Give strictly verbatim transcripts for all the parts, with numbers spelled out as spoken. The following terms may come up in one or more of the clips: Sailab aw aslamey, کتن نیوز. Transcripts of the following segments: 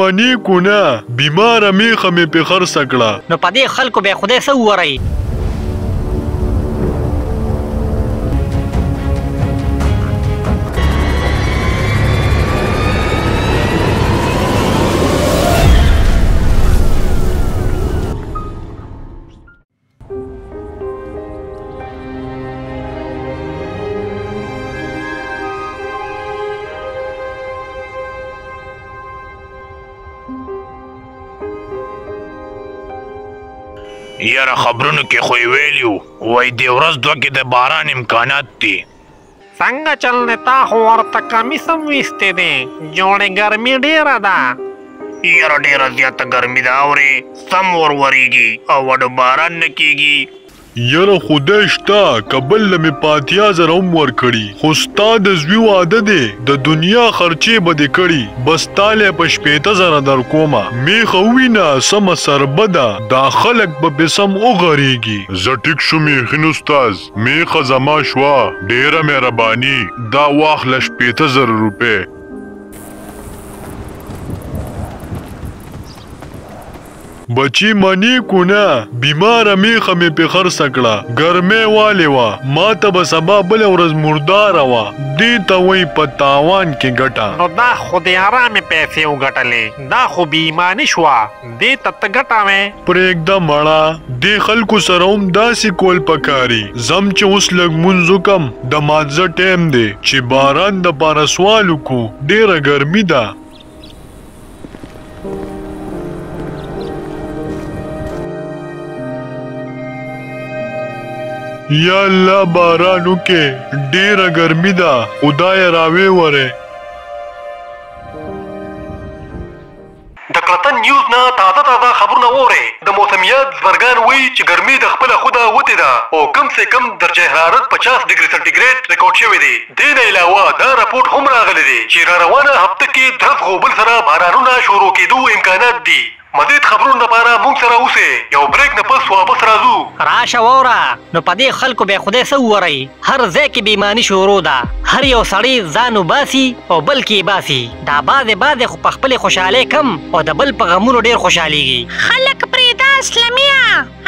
منی کنا بیمار میخه می په خر سکړه نو پدې خلکو به خدای سو ورای یاره خبرونو کې خو یې ویلي وای دې ورځ دوه کې د باران امکانات دي څنګه چل دی تا خو ورته کمیس هم ویستی دی جوړې ګرمي ډېره ده یاره ډېره زیاته ګرمي ده اورې سم ورورېږي او وډو باران نه کېږي یاره خدای شته که بل له مې په اتیا زره هم ورکړي خو ستا د زوی واده دی د دنیا خرچې به دې کړي بس تا له په شپېته زره در کومه میخه ووینه سمه سربه ده دا خلک به بسم وغږېږي زه ټیک شوم یخین استاذ میخه زما شوه ډېره مهرباني دا واخله شپېته زره روپۍ بچی منی کونه بیماره میخه مې په خر سکړه ګرمۍ والې وه ما ته به سبا بله ورځ مرداره وه دې ته وایي په تاوان کې ګټه نو دا خو د ارامې پیسې وګټلې دا خو بې ایماني شوه دې ته ته ګټه وې پرېږده مړه دې خلکو سره هم داسې کول پکاري ځم چې اوس لږ مونځ وکم د مانځه ټایم دی چې باران دپاره سوال وکړو ډېره ګرمي ده یا الله باران وکې ډېره ګرمي ده خدایه راوې ورې د کلتن نیوز نه تازه تازه خبرونه واورئ د موسمیات زبرګان وایي چې ګرمي د خپله خوده وتې ده او کم سه کم درجه حرارت پچاس ډیګري سنټیګریډ ریکارډ شوی دی دې نه علاوه دا رپورټ هم راغلی دی چې را روانه هفته کې درف غوبل سره بارانونه شروع کېدو امکانات دي مزید خبرونو لپاره موږ سره اوسئ یو بریک نه پس واپس راځو راشه واوره نو په دې خلکو به خدای څه وورئ هر ځای کې بې ایماني شروع ده هر یو سړی ځان وباسي او بل کې یې باسي دا بعضې بعضې خو په خپلې خوشحالۍ کم او د بل په غمونو ډېر خوشحالیږي خلک پرېږده اسلمیه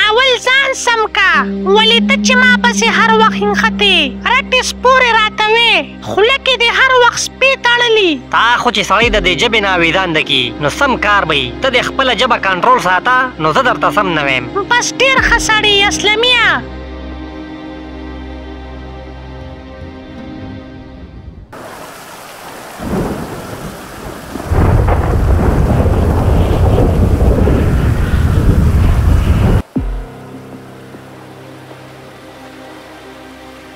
اول ځان سم کا ولې ته چې ما پسې هر وخت هینښتې رټې سپورې راته وې خوله کې دې هر وخت سپې تړلي تا خو چې سړی د دې ژبې نه ویدانده کي نو سم کار به ته د خپله جبا کنټرول ساته نو زه درته سم نه ویم بس ډېر ښه سړی یې اسلمیه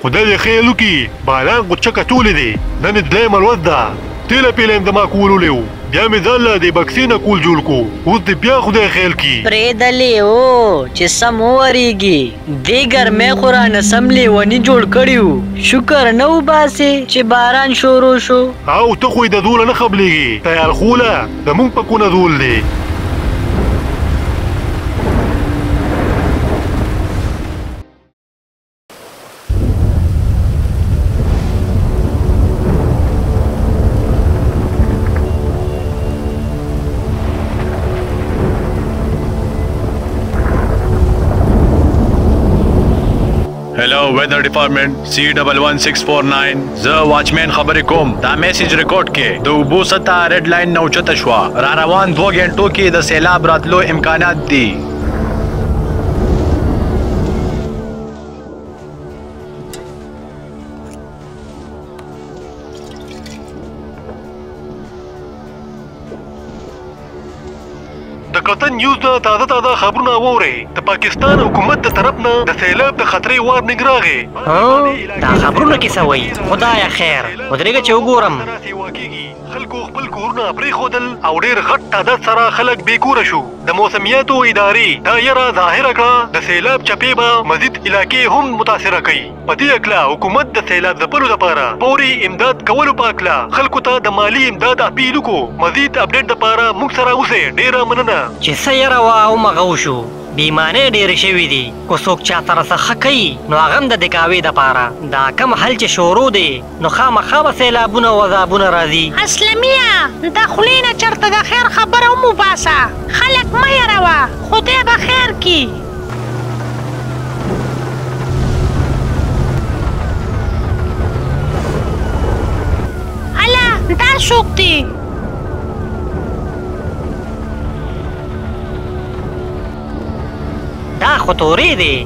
خدای دې خیر وکړي باران خو چکه ټولې دی نن یې درېیمه ورځ ده تیله پیله یې دما کول وړی و بیا مې ځان له دې بکسې نه کول جوړ کړو اوس دې بیا خدای خیال کړي پرېږدلې هو چې سم وورېږي دې ګرمۍ خو رانه سم لیوني جوړ کړي و شکر نه وباسې چې باران شروع شو او ته خو یې د دوله نه خبلیږي تیار خوله زموږ په کونه دول دی Hello, Weather Department C one one six four nine زه واچمین خبرې کوم دا میسج ریکارډ کې د اوبو سطح ریډ لاین نه اوچته شوه را روان دوه غنټو کې د سیلاب راتلو امکانات دي د کتن نیوز نه تازه تازه خبرونه واورئ د پاکستان حکومت د طرف نه د سیلاب د خطرې وارننګ راغی دا خبرونه کې څه وایي خدایه خیر ودرېږه چې وګورم خلکو خپل کورونه پرېښودل او ډېر غټ تعداد سره خلک بې کوره شو د موسمیاتو ادارې دا یره ظاهره کړه د سیلاب چپې به مزید علاقې هم متاثره کوي په دې هکله حکومت د سیلاب ځپلو لپاره پوري امداد کولو په هکله خلکو ته د مالي امداد اپیل وکړو مزید اپډیټ لپاره موږ سره اوسئ ډېره مننه چې څه یره وه او مغه وشو بیمانه ډېر شوی دی کو څوک چا سره څخه کوي نو هغه هم د دکاوې دپاره دا کم حل چې شروع دی نو خامخا به سیلابونه و عذابونه راځي. اسلمیه دا خولې نه چېرته د خیر خبره وموباسه، خلک مه هېروه، خدای به خیر کړي. دا څوک دی؟ دا خو تورې دی.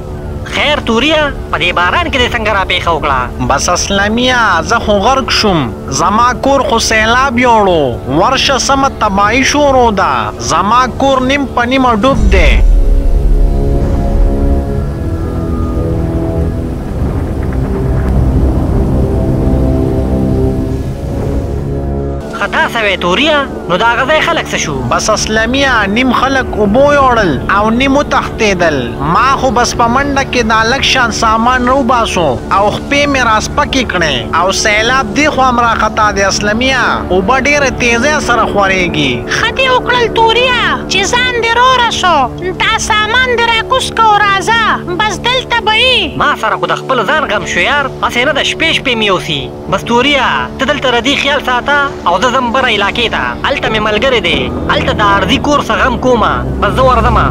خیر توریه، په دې باران کې دې څنګه راپېښه وکړه؟ بس اسلامیه زه خو غرق شوم، زما کور خو سیلاب یوړو، ورشه سمه تباهي شروع ده، زما کور نیم په نیمه ډوب دی. خطا سوی توریه، نو دا غذای خلک څه شو؟ بس اسلامیه نیم خلک اوبو یوړل او نیم وتښتېدل، ما خو بس په منډه کې دا لږ شان سامان روباسو او خپې مې راسپکې کړې او سیلاب دې خوا هم راخطا دی. اسلامیه اوبه ډېره تیزۍ سره خورېږي. ښه دې وکړل توریه چې ځان دې روره شو، دا سامان دې راکوس کو راځه، بس دلته به یې. ما سره خو د خپل ځان غم شو یار، هسې نه ده شپې شپې مې اوسي. بس توریه ته دلته ردي خیال ساته او زه زم بره علاقې ته، هلته مې ملګری دی، هلته د عرضي کور څه غم کومه، بس زه ورځمه.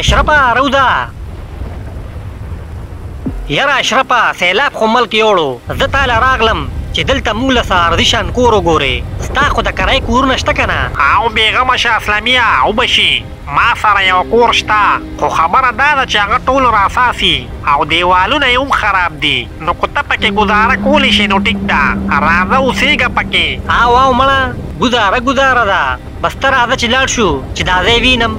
اشرفه روده، یاره اشرفه سیلاب خو ملک یوړو، زه تاله راغلم چې دلته موږ له څه عرضي شان کور وګورې، ستا خو د کرایې کورونه شته که نه؟ او بېغمه شه اسلامیه وبشي، ما سره یو کور شته، خو خبره دا ده چې هغه ټول راساسي او دیوالونه یې هم خراب دي، نو که ته پکې ګزاره کولی شې نو ټیک ده، راځه اوسېږه پکې. او او مړه ګزاره ګزاره ده، بس ته راځه چې لاړ شو چې دا ځای وینم.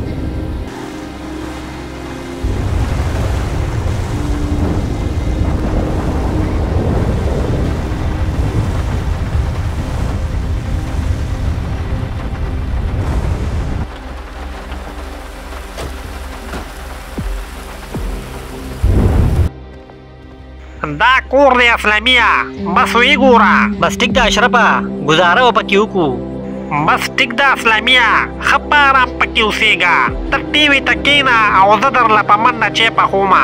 دا کور دی اسلامیه، بس ویې ګوره. بس ټیک ده اشرفه، ګزاره به پکې وکړو. بس ټیک ده اسلامیه، ښه په ارام پکې اوسېږه، ته ټي وي ته کښېنه او زه درله په منډه چای پخومه.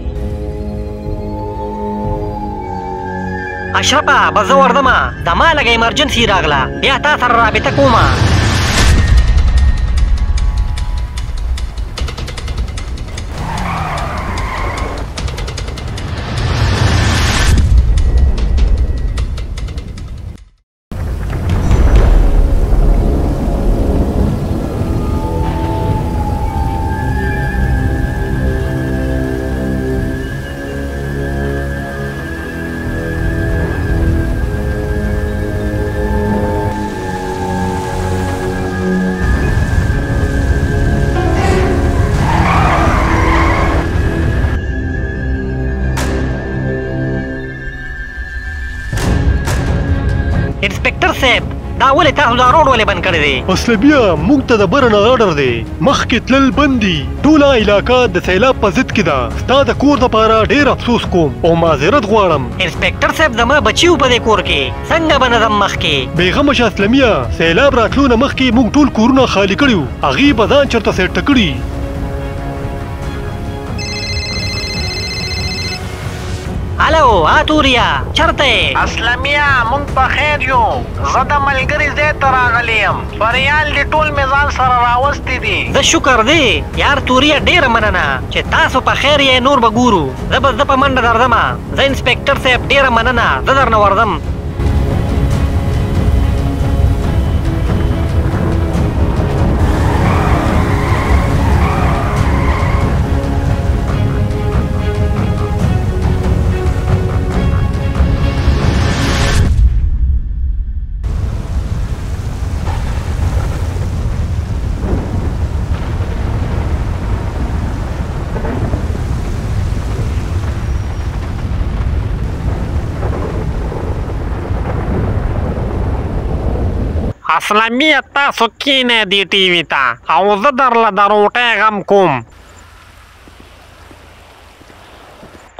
اشرفه بس زه ورځمه، د ما لږه ایمرجنسي راغله، بیا تا سره رابطه کومه. دا ولې تاسو دا روډ ولې بند کړی دی؟ اصل بیا موږ ته د بره نه غاډر دی، مخکې تلل بند دي. ټوله علاقه د سیلاب په ضد کې ده. ستا د کور دپاره ډېر افسوس کوم او معذرت غواړم. انسپکټر صاحب زما بچي په دې کور کې څنګه به نه ځم مخکې؟ بېغمه شه اسلمیه، سیلاب راتلو نه مخکې موږ ټول کورونه خالي کړي وو، هغې به ځان چېرته سیټ کړي. الو آتوریا چرته یې؟ اسلمیه موږ په خیر یو، زه د ملګري ځای ته راغلی یم، فریال دې ټول مې ځان سره راوستي دي. زه شکر دی یار توریا، ډېره مننه چې تاسو په خیر یې. نور به ګورو، زه به زه په منډه درځمه. زه انسپکټر صاحب ډېره مننه، زه درنه ورځم. اسلمیه تاسو کینه دې ټي وي ته او زه درله د روټۍ غم کوم.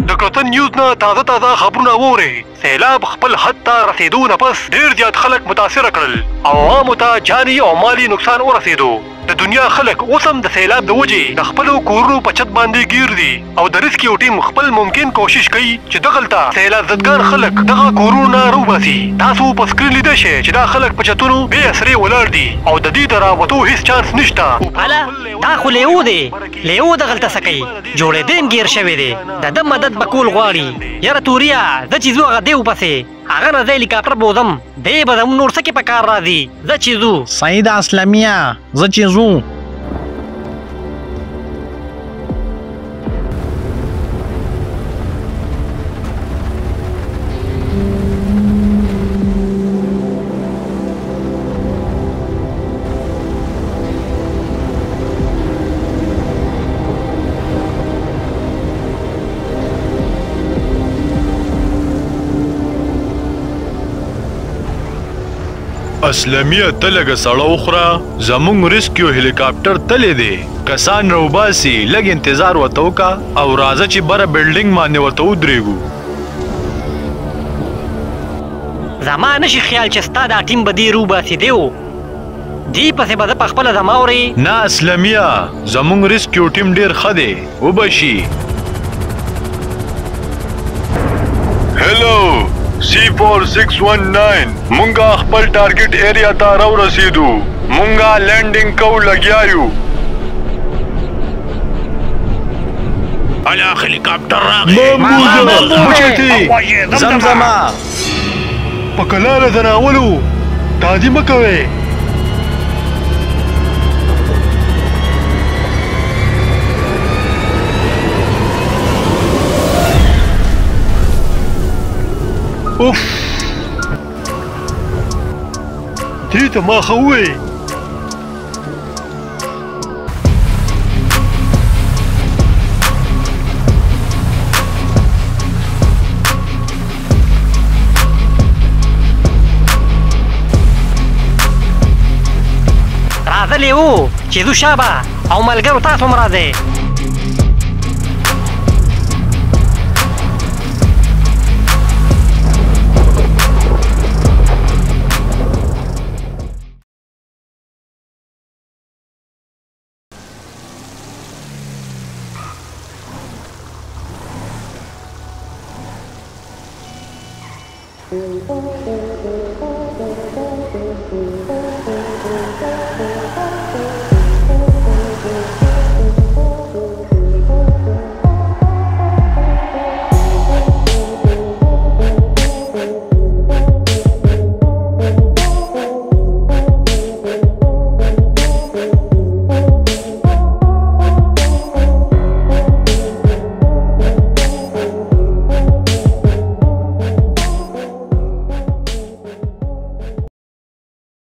د کتن نیوز نه تازه تازه خبرونه واورئ. سیلاب خپل حد ته رسېدو نه پس ډېر زیات خلک متاثره کړل، عوامو ته جاني او مالي نقصان ورسېدو. د دنیا خلک اوس هم د سیلاب د وجې د خپلو کورونو په چت باندې ګیر دي او د ریسکیو ټیم خپل ممکن کوشش کوي چې دغلته سیلاب زدګان خلک دغه کورونو نه روباسي. تاسو په سکرین لیدی شئ چې دا خلک په چتونو بې اسرې ولاړ دي او د دې د راوتو هیڅ چانس نشته. هله دا خو لیو دی، لیو دغلته څه کوي؟ جوړېدن ګیر شوی دی، د ده مدد به کول غواړي. یاره توریا زه چې ځو هغه دی وپسې، هغه نه زه هلیکاپټر بوځم، دی به زموږ نور څه کې په کار راځي. زه چې ځو. صحیح ده اسلامیه، زه چې ځو. اسلمیه ته لږه سړه وخوره، زموږ ریسکیو هلیکاپټر تللی دی، کسان راوباسي. لږ انتظار ورته وکړه او راځه چې بره بلډینګ باندې ورته ودرېږو. زما نشي خیال چې ستا دا ټیم به دې روباسي دی، دې پسې به زه پخپله زما اورئ. نه اسلمیه زموږ ریسکیو ټیم ډېر ښه دی، وبشي. هلو سی فور سکس ون ناین، مونږه خپل ټارګټ ایریا ته راورسېدو، مونږه لینډینګ کوو لګیا یو. اله هلیکاپټر راغی، زمزمه په کلاره ځناولو تادي مه کوئ. اوف دې ته ما ښه ووایي. راغلی وو چې زو شابه او ملګرو تاسو هم راځئ. Thank you.